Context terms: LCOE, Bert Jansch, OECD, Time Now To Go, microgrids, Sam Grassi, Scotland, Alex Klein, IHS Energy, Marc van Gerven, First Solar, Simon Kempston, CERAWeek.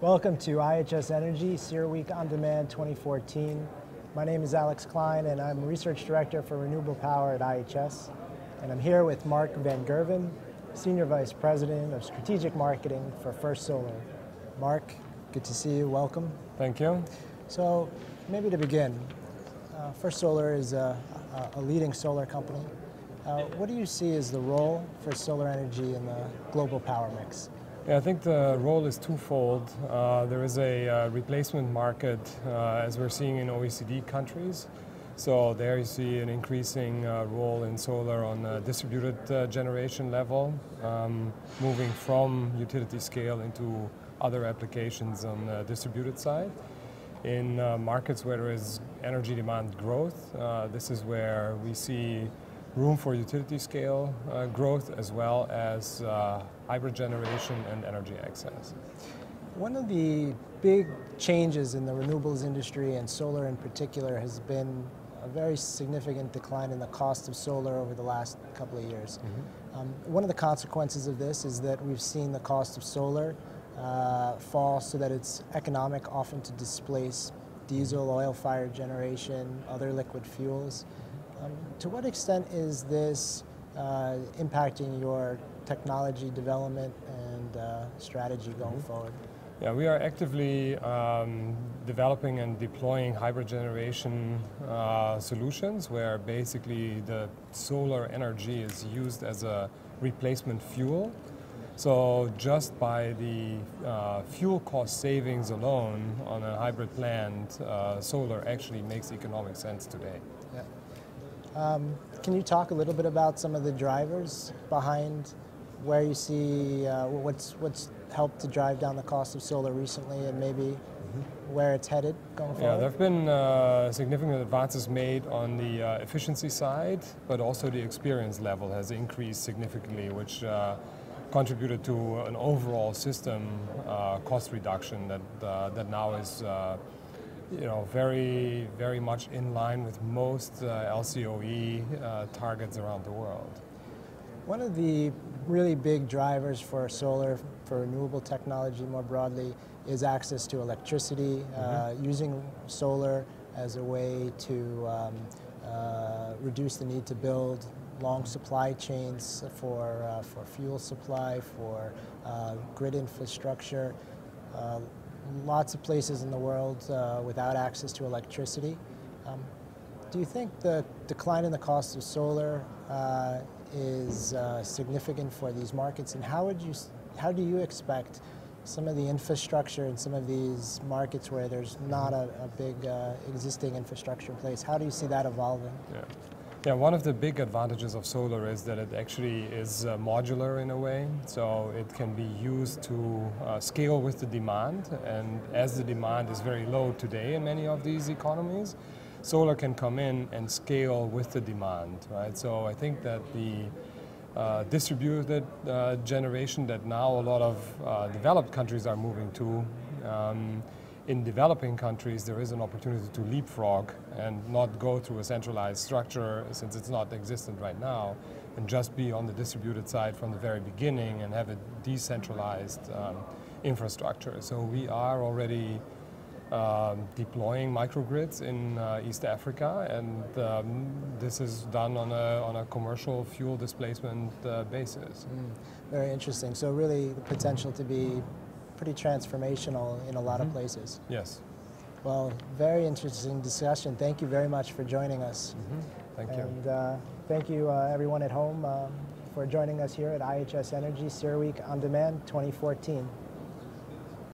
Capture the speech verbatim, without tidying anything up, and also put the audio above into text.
Welcome to I H S Energy, CERAWeek On Demand twenty fourteen. My name is Alex Klein and I'm Research Director for Renewable Power at I H S. And I'm here with Marc van Gerven, Senior Vice President of Strategic Marketing for First Solar. Marc, good to see you, welcome. Thank you. So maybe to begin, uh, First Solar is a, a leading solar company. Uh, what do you see as the role for solar energy in the global power mix? Yeah, I think the role is twofold. Uh, there is a uh, replacement market, uh, as we're seeing in O E C D countries. So there you see an increasing uh, role in solar on a distributed uh, generation level, um, moving from utility scale into other applications on the distributed side. In uh, markets where there is energy demand growth, uh, this is where we see room for utility scale uh, growth, as well as uh, hybrid generation and energy access. One of the big changes in the renewables industry, and solar in particular, has been a very significant decline in the cost of solar over the last couple of years. Mm-hmm. Um, one of the consequences of this is that we've seen the cost of solar uh, fall so that it's economic often to displace diesel, oil-fired generation, other liquid fuels. Um, to what extent is this uh, impacting your technology development and uh, strategy going mm-hmm. forward? Yeah, we are actively um, developing and deploying hybrid generation uh, solutions where basically the solar energy is used as a replacement fuel. So just by the uh, fuel cost savings alone on a hybrid plant, uh, solar actually makes economic sense today. Yeah. Um, can you talk a little bit about some of the drivers behind where you see uh, what's, what's helped to drive down the cost of solar recently and maybe mm-hmm. where it's headed going forward? Yeah, there have been uh, significant advances made on the uh, efficiency side, but also the experience level has increased significantly, which uh, contributed to an overall system uh, cost reduction that, uh, that now is uh, you know, very, very much in line with most uh, L C O E uh, targets around the world. One of the really big drivers for solar, for renewable technology more broadly, is access to electricity, mm-hmm. uh, using solar as a way to um, uh, reduce the need to build long supply chains for, uh, for fuel supply, for uh, grid infrastructure. Uh, Lots of places in the world uh, without access to electricity. Um, do you think the decline in the cost of solar uh, is uh, significant for these markets? And how would you, how do you expect some of the infrastructure in some of these markets where there's not a, a big uh, existing infrastructure in place? How do you see that evolving? Yeah. Yeah, one of the big advantages of solar is that it actually is uh, modular in a way, so it can be used to uh, scale with the demand, and as the demand is very low today in many of these economies, solar can come in and scale with the demand, right? So I think that the uh, distributed uh, generation that now a lot of uh, developed countries are moving to, um, in developing countries, there is an opportunity to leapfrog and not go through a centralized structure, since it's not existent right now, and just be on the distributed side from the very beginning and have a decentralized um, infrastructure. So we are already um, deploying microgrids in uh, East Africa, and um, this is done on a, on a commercial fuel displacement uh, basis. Mm, very interesting. So really the potential to be pretty transformational in a lot mm-hmm. of places. Yes. Well, very interesting discussion. Thank you very much for joining us. Mm-hmm. Thank you. And uh, thank you uh, everyone at home uh, for joining us here at I H S Energy CERAWeek On Demand twenty fourteen.